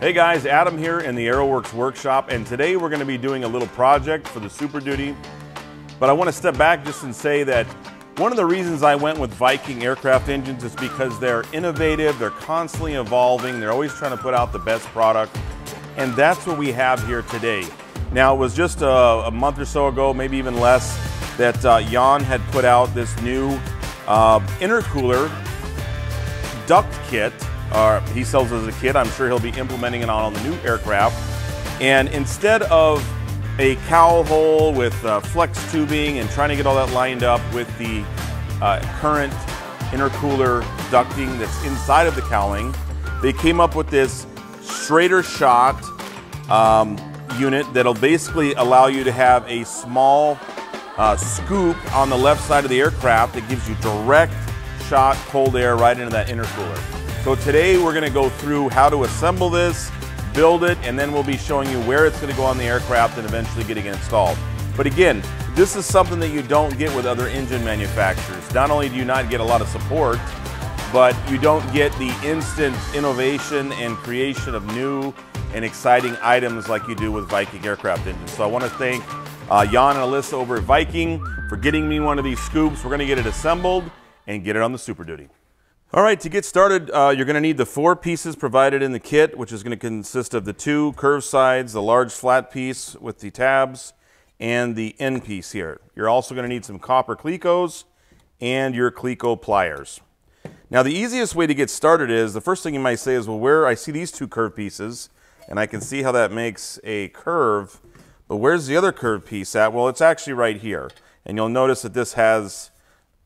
Hey guys, Adam here in the Aeroworks workshop, and today we're going to be doing a little project for the Super Duty. But I want to step back just and say that one of the reasons I went with Viking Aircraft Engines is because they're innovative, they're constantly evolving, they're always trying to put out the best product, and that's what we have here today. Now, it was just a month or so ago, maybe even less, that Jan had put out this new intercooler duct kit. He sells as a kit. I'm sure he'll be implementing it on the new aircraft. And instead of a cowl hole with flex tubing and trying to get all that lined up with the current intercooler ducting that's inside of the cowling, they came up with this straighter shot unit that'll basically allow you to have a small scoop on the left side of the aircraft that gives you direct shot cold air right into that intercooler. So today we're going to go through how to assemble this, build it, and then we'll be showing you where it's going to go on the aircraft and eventually getting it installed. But again, this is something that you don't get with other engine manufacturers. Not only do you not get a lot of support, but you don't get the instant innovation and creation of new and exciting items like you do with Viking Aircraft Engines. So I want to thank Jan and Alyssa over at Viking for getting me one of these scoops. We're going to get it assembled and get it on the Super Duty. All right, to get started, you're going to need the four pieces provided in the kit, which is going to consist of the two curved sides, the large flat piece with the tabs, and the end piece here. You're also going to need some copper Clecos and your Cleco pliers. Now, the easiest way to get started is, the first thing you might say is, well, where I see these two curved pieces, and I can see how that makes a curve, but where's the other curved piece at? Well, it's actually right here, and you'll notice that this has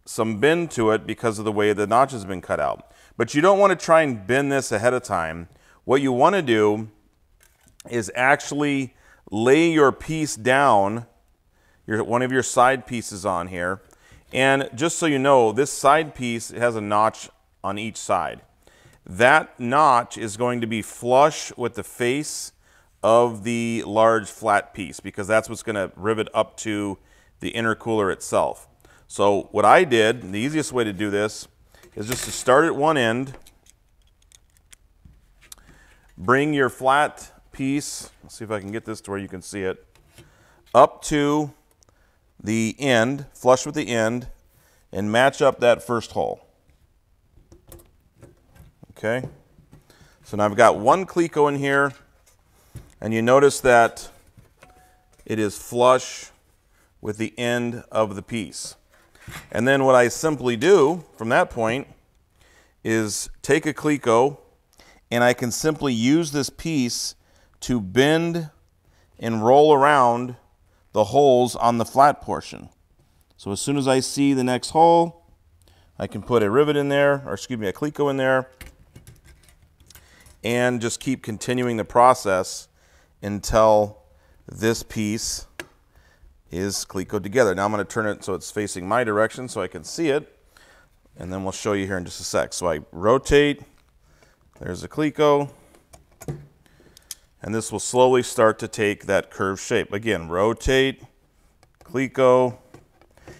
some bend to it because of the way the notch has been cut out. But you don't want to try and bend this ahead of time. What you want to do is actually lay your piece down, one of your side pieces on here. And just so you know, this side piece has a notch on each side. That notch is going to be flush with the face of the large flat piece because that's what's going to rivet up to the intercooler itself. So what I did, and the easiest way to do this, is just to start at one end, bring your flat piece, let's see if I can get this to where you can see it, up to the end, flush with the end, and match up that first hole. Okay, so now I've got one Cleco in here, and you notice that it is flush with the end of the piece. And then what I simply do from that point is take a Cleco, and I can simply use this piece to bend and roll around the holes on the flat portion. So as soon as I see the next hole, I can put a rivet in there, or excuse me, a Cleco in there, and just keep continuing the process until this piece is Clecoed together. Now I'm going to turn it so it's facing my direction so I can see it, and then we'll show you here in just a sec. So I rotate, there's a Cleco, and this will slowly start to take that curved shape. Again, rotate, Cleco,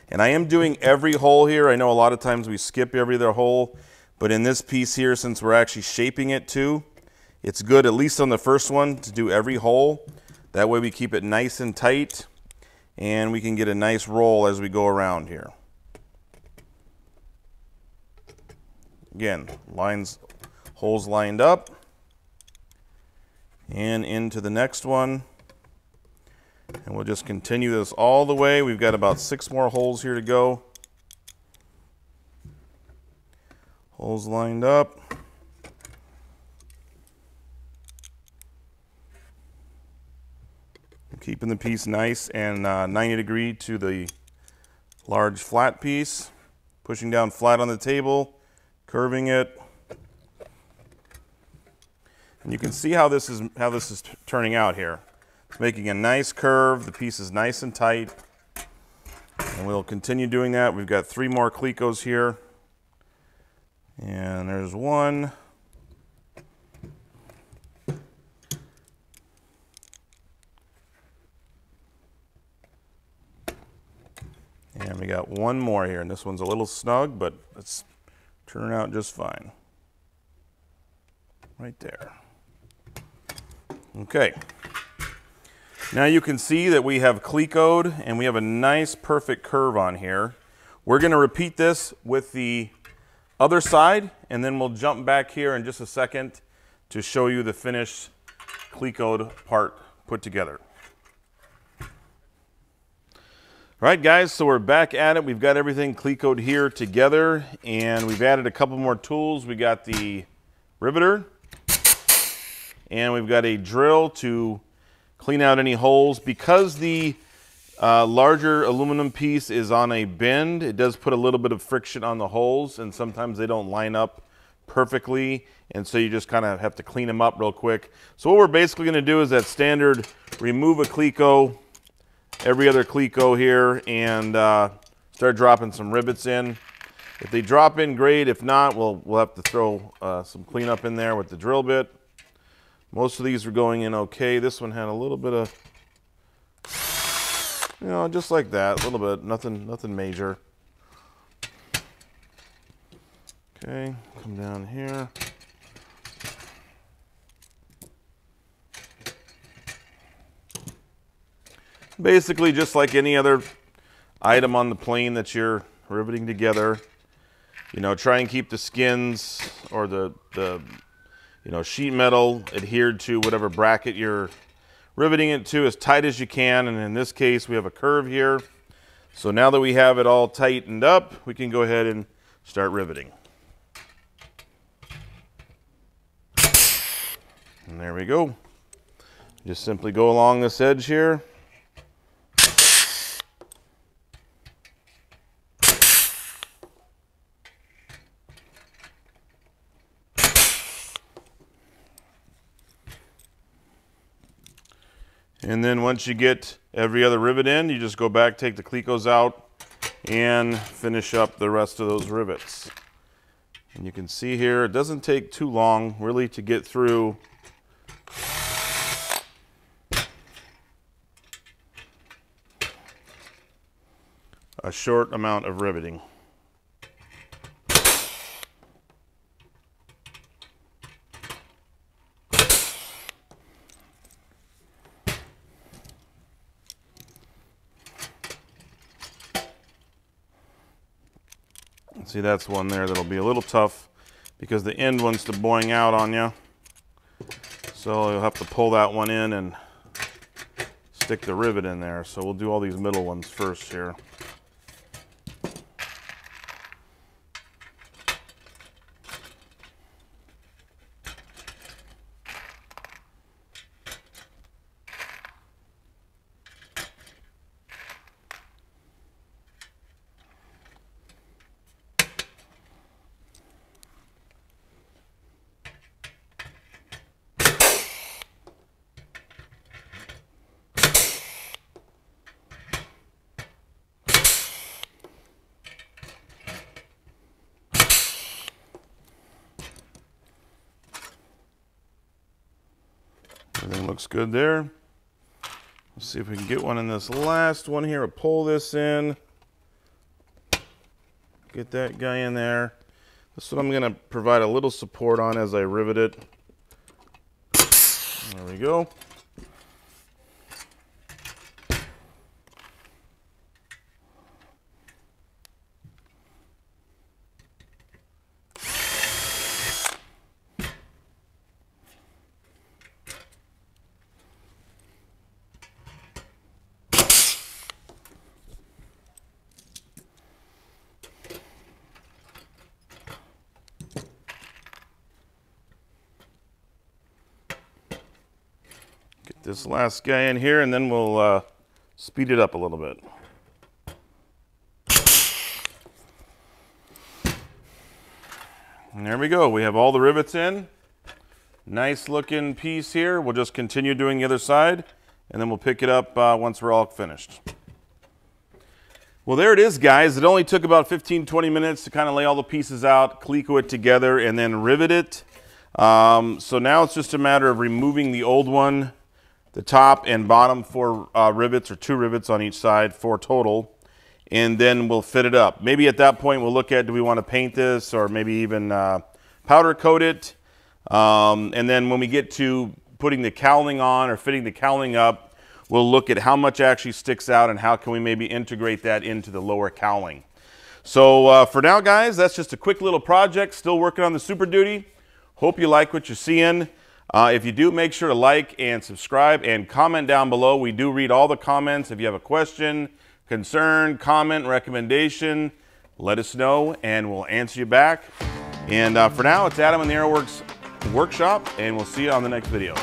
and I am doing every hole here. I know a lot of times we skip every other hole, but in this piece here, since we're actually shaping it too, it's good, at least on the first one, to do every hole. That way we keep it nice and tight, and we can get a nice roll as we go around here. Again, lines, holes lined up, and into the next one. And we'll just continue this all the way. We've got about 6 more holes here to go. Holes lined up. Keeping the piece nice and 90 degree to the large flat piece, pushing down flat on the table, curving it. And you can see how this is turning out here. It's making a nice curve, the piece is nice and tight, and we'll continue doing that. We've got 3 more Clecos here, and there's one. And we got one more here, and this one's a little snug, but it's turning out just fine. Right there. Okay. Now you can see that we have Clecoed and we have a nice perfect curve on here. We're going to repeat this with the other side, and then we'll jump back here in just a second to show you the finished Clecoed part put together. All right, guys, so we're back at it. We've got everything Clecoed here together, and we've added a couple more tools. We got the riveter, and we've got a drill to clean out any holes. Because the larger aluminum piece is on a bend, it does put a little bit of friction on the holes, and sometimes they don't line up perfectly, and so you just kind of have to clean them up real quick. So what we're basically going to do is that standard remove a Cleco, every other Cleco here, and start dropping some rivets in. If they drop in, great. If not, we'll have to throw some cleanup in there with the drill bit. Most of these were going in okay. This one had a little bit of, you know, just like that, a little bit, nothing major. Okay, come down here. Basically, just like any other item on the plane that you're riveting together, you know, try and keep the skins or the you know, sheet metal adhered to whatever bracket you're riveting it to as tight as you can. And in this case, we have a curve here. So now that we have it all tightened up, we can go ahead and start riveting. And there we go. Just simply go along this edge here. And then once you get every other rivet in, you just go back, take the Clecos out, and finish up the rest of those rivets. And you can see here, it doesn't take too long really to get through. A short amount of riveting. See, that's one there that'll be a little tough because the end wants to boing out on you. So you'll have to pull that one in and stick the rivet in there. So we'll do all these middle ones first here. Everything looks good there. Let's see if we can get one in this last one here. We'll pull this in. Get that guy in there. This one I'm going to provide a little support on as I rivet it. There we go. This last guy in here, and then we'll speed it up a little bit. And there we go. We have all the rivets in. Nice looking piece here. We'll just continue doing the other side, and then we'll pick it up once we're all finished. Well, there it is, guys. It only took about 15-20 minutes to kind of lay all the pieces out, Cleco it together, and then rivet it. So now it's just a matter of removing the old one, the top and bottom four rivets, or two rivets on each side, four total, and then we'll fit it up. Maybe at that point we'll look at, do we want to paint this or maybe even powder coat it? And then when we get to putting the cowling on or fitting the cowling up, we'll look at how much actually sticks out and how can we maybe integrate that into the lower cowling. So for now, guys, that's just a quick little project. Still working on the Super Duty. Hope you like what you're seeing. If you do, make sure to like and subscribe and comment down below. We do read all the comments. If you have a question, concern, comment, recommendation, let us know and we'll answer you back. And for now, it's Adam in the Aeroworks Workshop, and we'll see you on the next video.